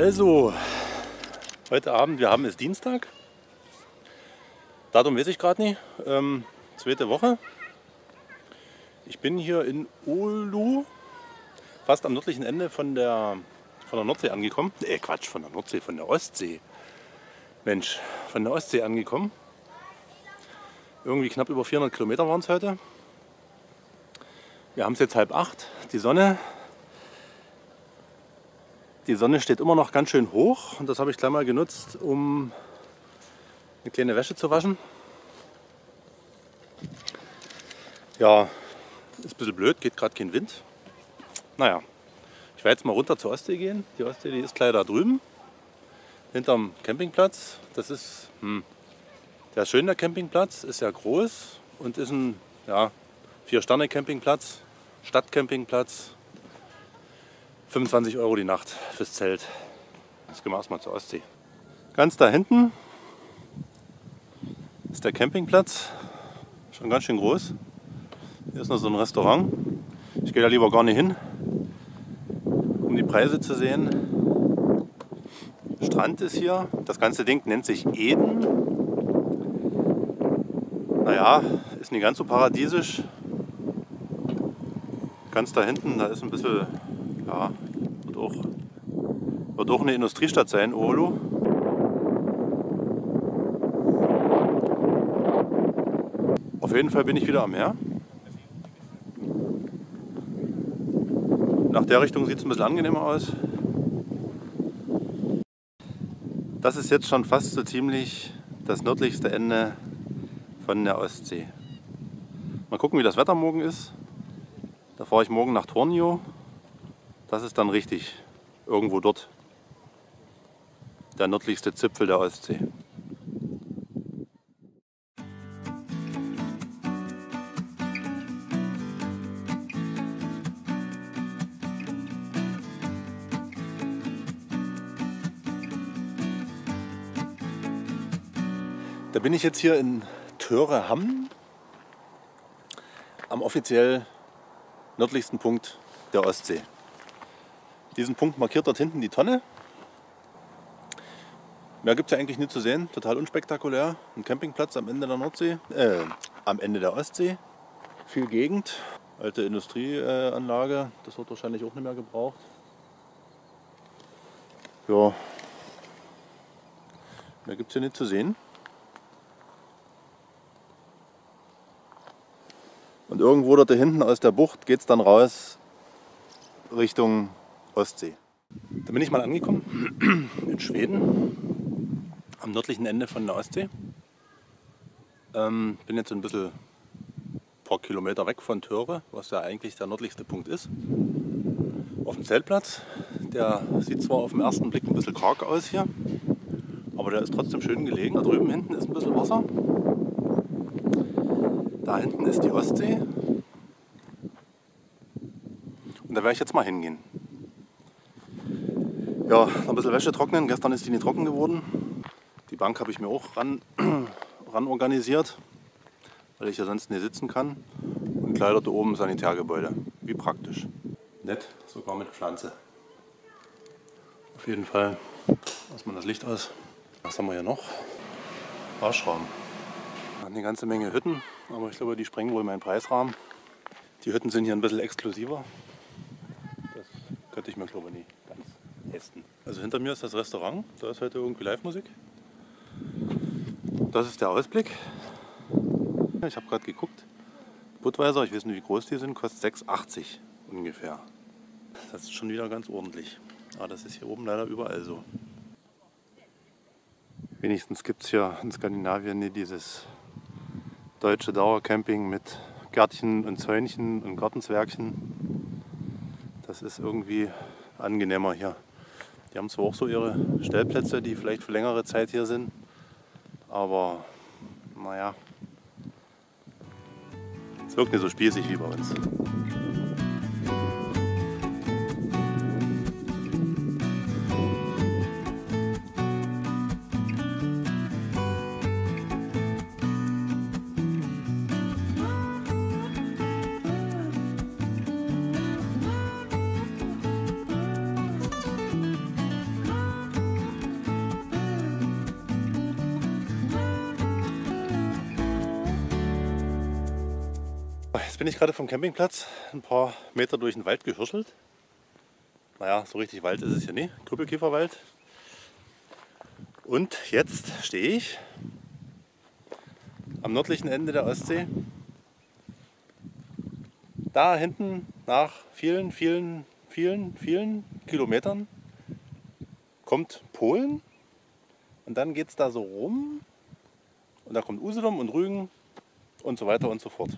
Also, heute Abend, wir haben es Dienstag. Datum weiß ich gerade nicht. Zweite Woche. Ich bin hier in Oulu, fast am nördlichen Ende von der Nordsee angekommen. Quatsch, von der Nordsee, von der Ostsee. Mensch, von der Ostsee angekommen. Irgendwie knapp über 400 Kilometer waren es heute. Wir haben es jetzt 7:30, die Sonne. Die Sonne steht immer noch ganz schön hoch und das habe ich gleich mal genutzt, um eine kleine Wäsche zu waschen. Ja, ist ein bisschen blöd, geht gerade kein Wind. Naja, ich werde jetzt mal runter zur Ostsee gehen. Die Ostsee, die ist gleich da drüben, hinterm Campingplatz. Das ist der schöne Campingplatz, ist ja groß und ist ein 4-Sterne-Campingplatz, Stadtcampingplatz. 25 Euro die Nacht fürs Zelt. Jetzt gehen wir erstmal zur Ostsee. Ganz da hinten ist der Campingplatz, schon ganz schön groß. Hier ist noch so ein Restaurant. Ich gehe da lieber gar nicht hin, um die Preise zu sehen. Strand ist hier. Das ganze Ding nennt sich Eden. Naja, ist nicht ganz so paradiesisch. Ganz da hinten, da ist ein bisschen... Ja, wird auch eine Industriestadt sein, Oulu. Auf jeden Fall bin ich wieder am Meer. Nach der Richtung sieht es ein bisschen angenehmer aus. Das ist jetzt schon fast so ziemlich das nördlichste Ende von der Ostsee. Mal gucken, wie das Wetter morgen ist. Da fahre ich morgen nach Tornio. Das ist dann richtig, irgendwo dort, der nördlichste Zipfel der Ostsee. Da bin ich jetzt hier in Törehamn, am offiziell nördlichsten Punkt der Ostsee. Diesen Punkt markiert dort hinten die Tonne. Mehr gibt es ja eigentlich nicht zu sehen, total unspektakulär. Ein Campingplatz am Ende der Nordsee, am Ende der Ostsee. Viel Gegend, alte Industrieanlage, das wird wahrscheinlich auch nicht mehr gebraucht. Ja, mehr gibt es hier nicht zu sehen. Und irgendwo dort hinten aus der Bucht geht es dann raus Richtung Ostsee. Da bin ich mal angekommen in Schweden, am nördlichen Ende von der Ostsee. Bin jetzt ein bisschen ein paar Kilometer weg von Töre, was ja eigentlich der nördlichste Punkt ist. Auf dem Zeltplatz, der sieht zwar auf den ersten Blick ein bisschen karg aus hier, aber der ist trotzdem schön gelegen. Da drüben hinten ist ein bisschen Wasser. Da hinten ist die Ostsee. Und da werde ich jetzt mal hingehen. Ja, ein bisschen Wäsche trocknen. Gestern ist die nicht trocken geworden. Die Bank habe ich mir auch ran organisiert, weil ich ja sonst nicht sitzen kann. Und gleich dort oben Sanitärgebäude. Wie praktisch. Nett, sogar mit Pflanze. Auf jeden Fall lassen wir das Licht aus. Was haben wir hier noch? Waschraum. Eine ganze Menge Hütten, aber ich glaube, die sprengen wohl meinen Preisrahmen. Die Hütten sind hier ein bisschen exklusiver. Das könnte ich mir, glaube ich, nie ganz. Also hinter mir ist das Restaurant, da ist heute irgendwie Live-Musik. Das ist der Ausblick. Ich habe gerade geguckt, Budweiser, ich weiß nicht wie groß die sind, kostet 6,80 ungefähr. Das ist schon wieder ganz ordentlich. Aber das ist hier oben leider überall so. Wenigstens gibt es hier in Skandinavien nicht dieses deutsche Dauercamping mit Gärtchen und Zäunchen und Gartenzwergchen. Das ist irgendwie angenehmer hier. Die haben zwar auch so ihre Stellplätze, die vielleicht für längere Zeit hier sind, aber naja, es wirkt nicht so spießig wie bei uns. Jetzt bin ich gerade vom Campingplatz ein paar Meter durch den Wald gehirschelt. Naja, so richtig Wald ist es hier nicht, Krüppelkieferwald. Und jetzt stehe ich am nördlichen Ende der Ostsee. Da hinten nach vielen, vielen, vielen, vielen Kilometern kommt Polen und dann geht es da so rum und da kommt Usedom und Rügen und so weiter und so fort.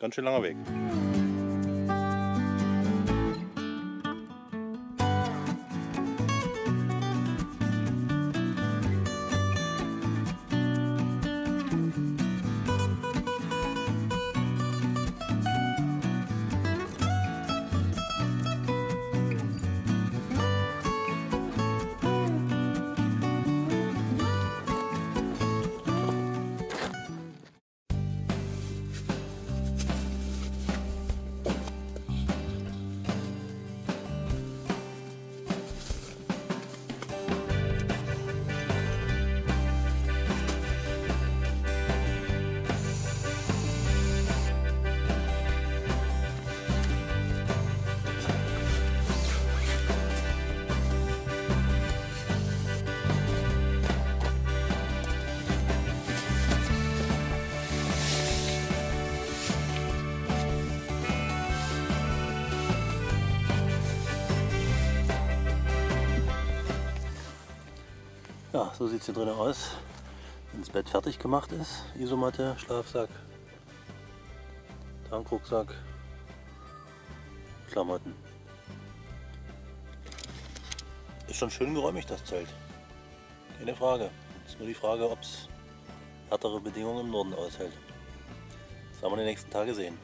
Ganz schön langer Weg. Ja, so sieht es hier drin aus, wenn das Bett fertig gemacht ist. Isomatte, Schlafsack, Tankrucksack, Klamotten. Ist schon schön geräumig, das Zelt. Keine Frage. Ist nur die Frage, ob es härtere Bedingungen im Norden aushält. Das werden wir die nächsten Tage sehen.